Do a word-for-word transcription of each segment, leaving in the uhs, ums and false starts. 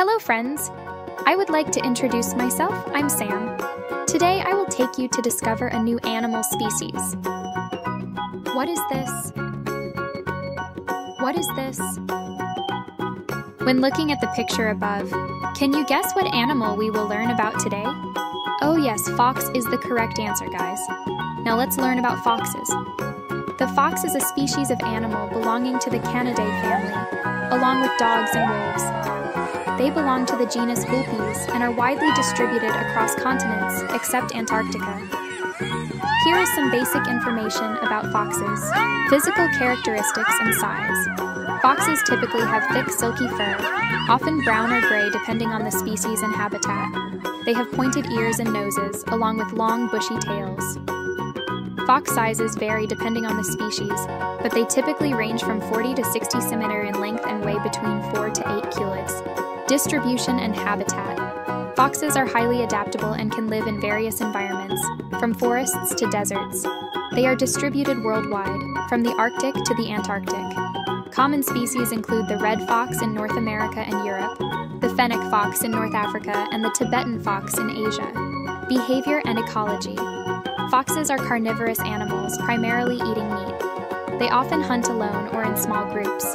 Hello friends! I would like to introduce myself. I'm Sam. Today I will take you to discover a new animal species. What is this? What is this? When looking at the picture above, can you guess what animal we will learn about today? Oh yes, fox is the correct answer, guys. Now let's learn about foxes. The fox is a species of animal belonging to the Canidae family, along with dogs and wolves. They belong to the genus Vulpes and are widely distributed across continents, except Antarctica. Here is some basic information about foxes. Physical characteristics and size. Foxes typically have thick, silky fur, often brown or gray depending on the species and habitat. They have pointed ears and noses, along with long, bushy tails. Fox sizes vary depending on the species, but they typically range from forty to sixty centimeters in length and weigh between four to eight kilograms. Distribution and habitat. Foxes are highly adaptable and can live in various environments, from forests to deserts. They are distributed worldwide, from the Arctic to the Antarctic. Common species include the red fox in North America and Europe, the fennec fox in North Africa, and the Tibetan fox in Asia. Behavior and ecology. Foxes are carnivorous animals, primarily eating meat. They often hunt alone or in small groups.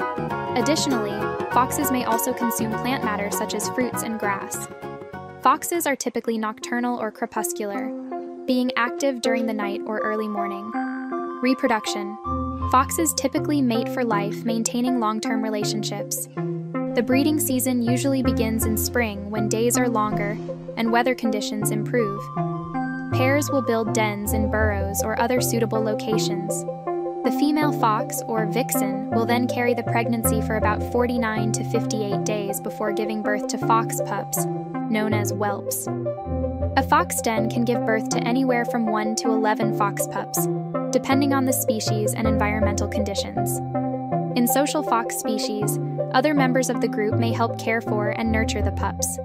Additionally, foxes may also consume plant matter such as fruits and grass. Foxes are typically nocturnal or crepuscular, being active during the night or early morning. Reproduction. Foxes typically mate for life, maintaining long-term relationships. The breeding season usually begins in spring when days are longer and weather conditions improve. Pairs will build dens in burrows or other suitable locations. The female fox, or vixen, will then carry the pregnancy for about forty-nine to fifty-eight days before giving birth to fox pups, known as whelps. A fox den can give birth to anywhere from one to eleven fox pups, depending on the species and environmental conditions. In social fox species, other members of the group may help care for and nurture the pups.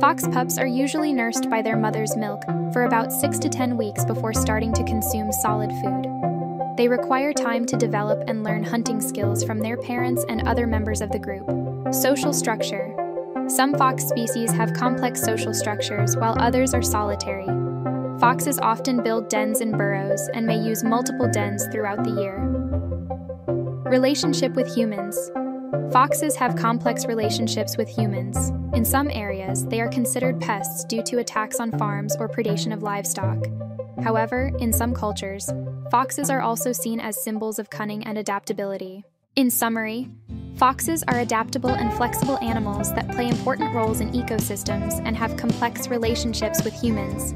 Fox pups are usually nursed by their mother's milk for about six to ten weeks before starting to consume solid food. They require time to develop and learn hunting skills from their parents and other members of the group. Social structure. Some fox species have complex social structures while others are solitary. Foxes often build dens in burrows and may use multiple dens throughout the year. Relationship with humans. Foxes have complex relationships with humans. In some areas, they are considered pests due to attacks on farms or predation of livestock. However, in some cultures, foxes are also seen as symbols of cunning and adaptability. In summary, foxes are adaptable and flexible animals that play important roles in ecosystems and have complex relationships with humans.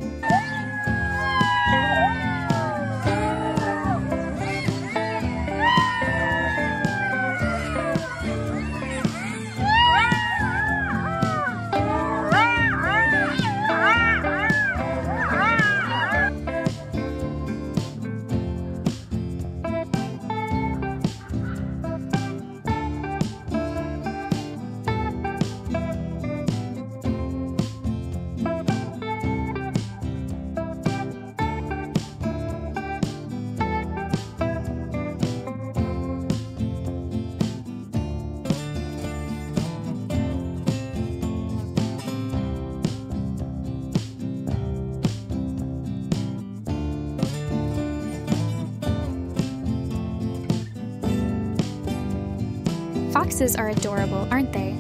Foxes are adorable, aren't they?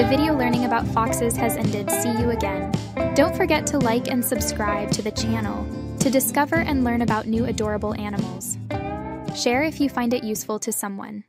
The video learning about foxes has ended. See you again. Don't forget to like and subscribe to the channel to discover and learn about new adorable animals. Share if you find it useful to someone.